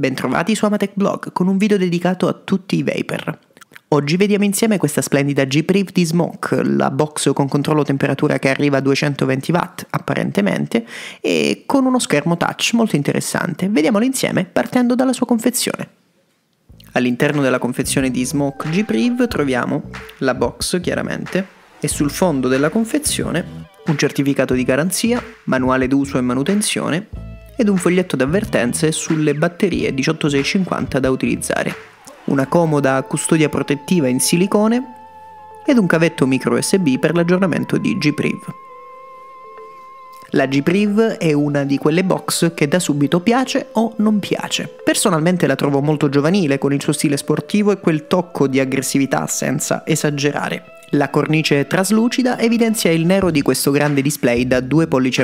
Bentrovati su AmaTech Blog con un video dedicato a tutti i vapor. Oggi vediamo insieme questa splendida G-PRIV di Smok, la box con controllo temperatura che arriva a 220 watt apparentemente e con uno schermo touch molto interessante. Vediamola insieme partendo dalla sua confezione. All'interno della confezione di Smok G-PRIV troviamo la box chiaramente e sul fondo della confezione un certificato di garanzia, manuale d'uso e manutenzione ed un foglietto d'avvertenze sulle batterie 18650 da utilizzare. Una comoda custodia protettiva in silicone ed un cavetto micro USB per l'aggiornamento di G-PRIV. La G-PRIV è una di quelle box che da subito piace o non piace. Personalmente la trovo molto giovanile con il suo stile sportivo e quel tocco di aggressività senza esagerare. La cornice traslucida evidenzia il nero di questo grande display da 2,5 pollici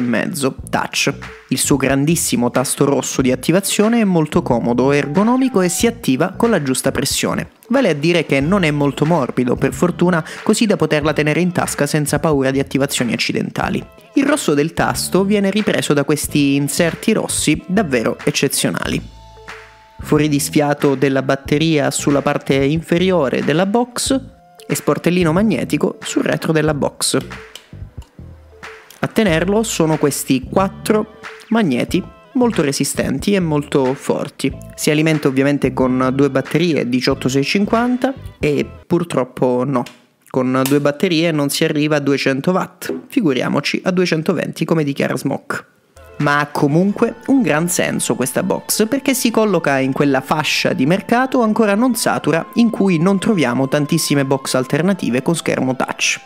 touch. Il suo grandissimo tasto rosso di attivazione è molto comodo, ergonomico e si attiva con la giusta pressione. Vale a dire che non è molto morbido, per fortuna, così da poterla tenere in tasca senza paura di attivazioni accidentali. Il rosso del tasto viene ripreso da questi inserti rossi davvero eccezionali. Fuori di sfiato della batteria sulla parte inferiore della box e sportellino magnetico sul retro della box. A tenerlo sono questi 4 magneti molto resistenti e molto forti. Si alimenta ovviamente con 2 batterie 18650 e purtroppo no, con 2 batterie non si arriva a 200 watt, figuriamoci a 220 come dichiara Smok. Ma ha comunque un gran senso questa box perché si colloca in quella fascia di mercato ancora non satura in cui non troviamo tantissime box alternative con schermo touch.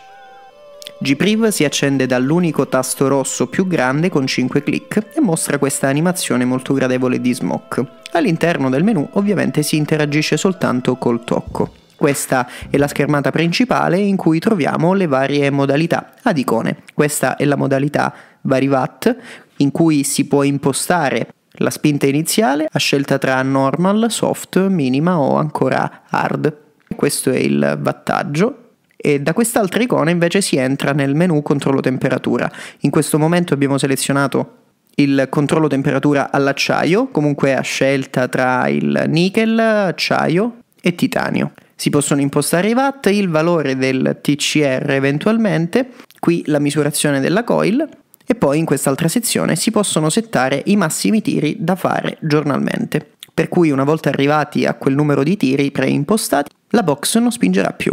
G-PRIV si accende dall'unico tasto rosso più grande con 5 clic e mostra questa animazione molto gradevole di Smok. All'interno del menu ovviamente si interagisce soltanto col tocco. Questa è la schermata principale in cui troviamo le varie modalità ad icone. Questa è la modalità vari watt in cui si può impostare la spinta iniziale a scelta tra normal, soft, minima o ancora hard. Questo è il wattaggio. E da quest'altra icona invece si entra nel menu controllo temperatura. In questo momento abbiamo selezionato il controllo temperatura all'acciaio, comunque a scelta tra il nickel, acciaio e titanio. Si possono impostare i watt, il valore del TCR eventualmente, qui la misurazione della coil e poi in quest'altra sezione si possono settare i massimi tiri da fare giornalmente. Per cui una volta arrivati a quel numero di tiri preimpostati, la box non spingerà più.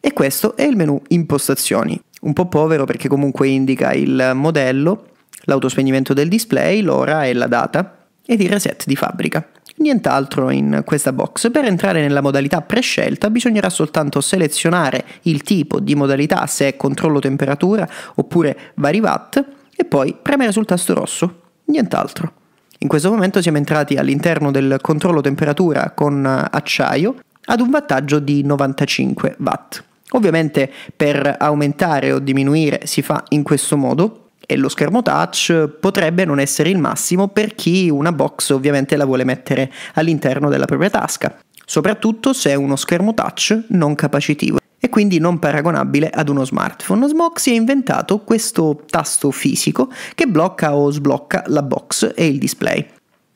E questo è il menu impostazioni, un po' povero perché comunque indica il modello, l'autospegnemento del display, l'ora e la data ed il reset di fabbrica. Nient'altro in questa box. Per entrare nella modalità prescelta bisognerà soltanto selezionare il tipo di modalità, se è controllo temperatura oppure vari watt, e poi premere sul tasto rosso. Nient'altro. In questo momento siamo entrati all'interno del controllo temperatura con acciaio ad un wattaggio di 95 watt. Ovviamente per aumentare o diminuire si fa in questo modo. E lo schermo touch potrebbe non essere il massimo per chi una box ovviamente la vuole mettere all'interno della propria tasca, soprattutto se è uno schermo touch non capacitivo e quindi non paragonabile ad uno smartphone. Smok si è inventato questo tasto fisico che blocca o sblocca la box e il display,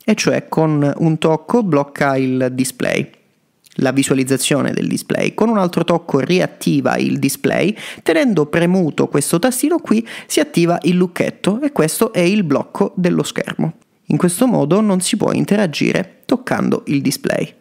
e cioè con un tocco blocca il display, la visualizzazione del display, con un altro tocco riattiva il display, tenendo premuto questo tastino qui si attiva il lucchetto e questo è il blocco dello schermo. In questo modo non si può interagire toccando il display.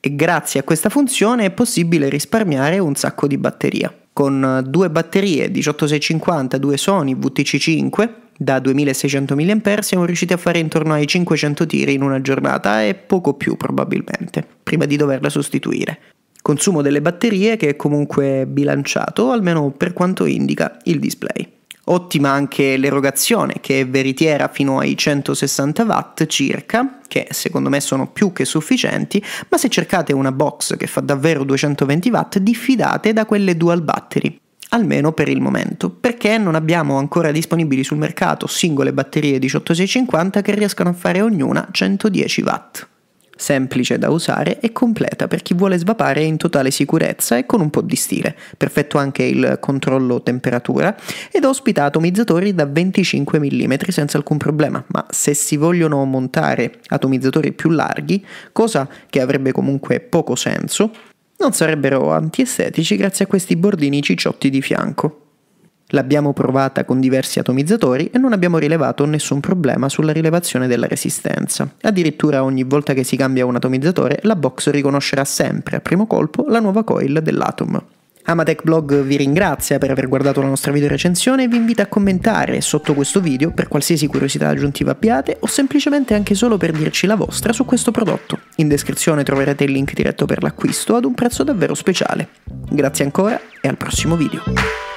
E grazie a questa funzione è possibile risparmiare un sacco di batteria. Con 2 batterie 18650, 2 Sony VTC5 da 2600 mAh siamo riusciti a fare intorno ai 500 tiri in una giornata e poco più probabilmente, prima di doverla sostituire. Consumo delle batterie che è comunque bilanciato, almeno per quanto indica il display. Ottima anche l'erogazione che è veritiera fino ai 160 watt circa, che secondo me sono più che sufficienti, ma se cercate una box che fa davvero 220 watt diffidate da quelle dual battery, almeno per il momento, perché non abbiamo ancora disponibili sul mercato singole batterie 18650 che riescano a fare ognuna 110 watt. semplice da usare e completa per chi vuole svapare in totale sicurezza e con un po' di stile. Perfetto anche il controllo temperatura ed ospita atomizzatori da 25 mm senza alcun problema, ma se si vogliono montare atomizzatori più larghi, cosa che avrebbe comunque poco senso, non sarebbero antiestetici grazie a questi bordini cicciotti di fianco. L'abbiamo provata con diversi atomizzatori e non abbiamo rilevato nessun problema sulla rilevazione della resistenza. Addirittura ogni volta che si cambia un atomizzatore, la box riconoscerà sempre a primo colpo la nuova coil dell'Atom. AmaTech Blog vi ringrazia per aver guardato la nostra videorecensione e vi invita a commentare sotto questo video per qualsiasi curiosità aggiuntiva abbiate o semplicemente anche solo per dirci la vostra su questo prodotto. In descrizione troverete il link diretto per l'acquisto ad un prezzo davvero speciale. Grazie ancora e al prossimo video.